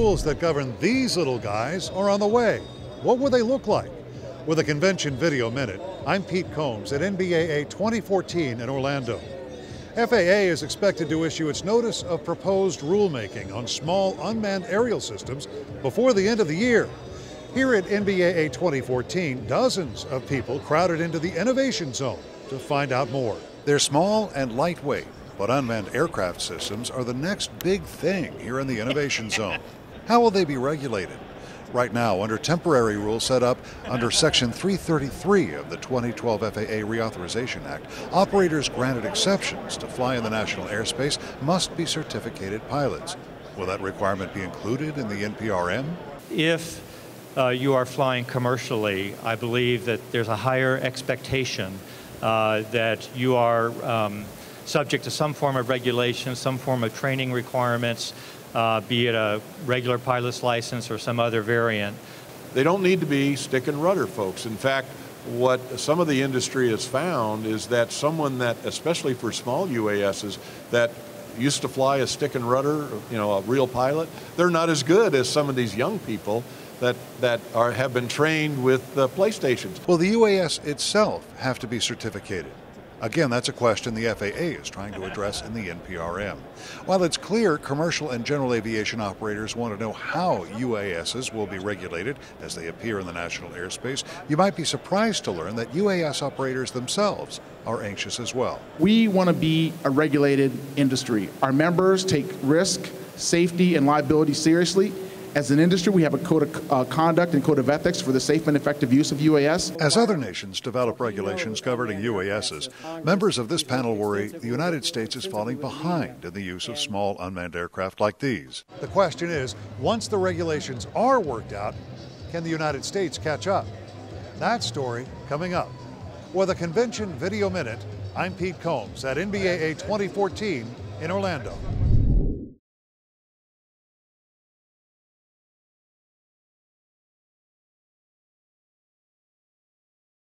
rules that govern these little guys are on the way. What will they look like? With a Convention Video Minute, I'm Pete Combs at NBAA 2014 in Orlando. FAA is expected to issue its notice of proposed rulemaking on small unmanned aerial systems before the end of the year. Here at NBAA 2014, dozens of people crowded into the Innovation Zone to find out more. They're small and lightweight, but unmanned aircraft systems are the next big thing here in the Innovation Zone. How will they be regulated? Right now, under temporary rules set up under Section 333 of the 2012 FAA Reauthorization Act, operators granted exceptions to fly in the national airspace must be certificated pilots. Will that requirement be included in the NPRM? If you are flying commercially, I believe that there's a higher expectation that you are subject to some form of regulation, some form of training requirements, be it a regular pilot's license or some other variant. They don't need to be stick and rudder folks. In fact, what some of the industry has found is that someone that, especially for small UASs, that used to fly a stick and rudder, you know, a real pilot, they're not as good as some of these young people that have been trained with the PlayStations. Will the UAS itself have to be certificated? Again, that's a question the FAA is trying to address in the NPRM. While it's clear commercial and general aviation operators want to know how UASs will be regulated as they appear in the national airspace, you might be surprised to learn that UAS operators themselves are anxious as well. We want to be a regulated industry. Our members take risk, safety, and liability seriously. As an industry, we have a code of conduct and code of ethics for the safe and effective use of UAS. As other nations develop regulations governing UASs, members of this panel worry the United States is falling behind in the use of small unmanned aircraft like these. The question is, once the regulations are worked out, can the United States catch up? That story coming up. With a Convention Video Minute, I'm Pete Combs at NBAA 2014 in Orlando.